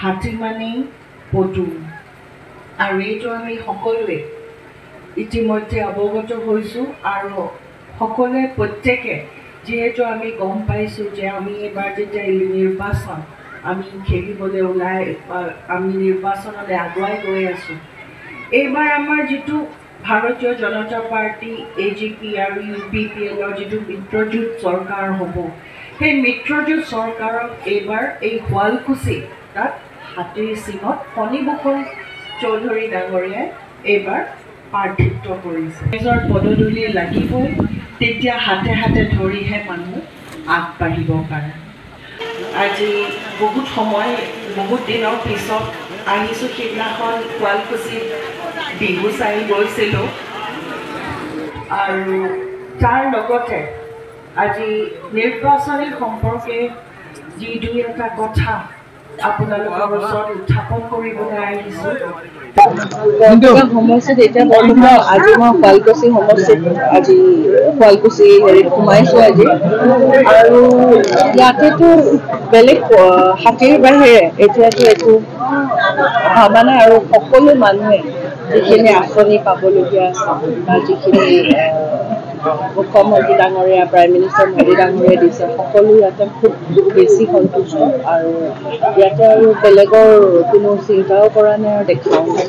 हाथीमानी पदुम और ये आम सकोए इतिम्य अवगत होने प्रत्येक जीतु आम गम पासी आम निर्वाचन आम खेल आम निर्वाचन आगुआ गई आसो এইবার আমার যেটু ভারতীয় জনতা পার্টি এজিপি আর ইউপিপিএলৰ যেটু মিত্ৰজোঁট চৰকাৰ হ'ব সেই মিত্ৰজোঁট চৰকাৰক এইবাৰ এই শুৱালকুছি তাত হাতীৰ সিঙত ফণীভূষণ চৌধুৰী ডাঙৰীয়াই এইবাৰ প্ৰাৰ্থিত্ব কৰিছে। নিজৰ পদদুলি লাগিবই, তেতিয়া হাতে হাতে ধৰিহে মানুহ আগবাঢ়িব পাৰে। আজি বহুত সময় বহুত দিনৰ পিছত আহিছোঁ। সেইদিনাখন শুৱালকুছি बिहु चाई गई आज निर्वाचन सम्पर्के जी दुई एटा कथा শুৱালকুছি হেৰিত সোমাইছো। আজি আৰু ইয়াতেতো বেলেগ হাতীৰ বাহিৰে এতিয়াতো একো ভাবা নাই আৰু সকলো মানুহে যিখিনি আঁচনি পাবলগীয়া আছে বা যিখিনি মুখ্যমন্ত্ৰী ডাঙৰীয়া প্ৰাইম মিনিষ্টাৰ মোদী ডাঙৰীয়া দিছে সকলো ইয়াতে খুব বেছি সন্তুষ্ট আৰু ইয়াতে আৰু বেলেগৰ কোনো চিন্তাও কৰা নাই আৰু দেখাও নাই।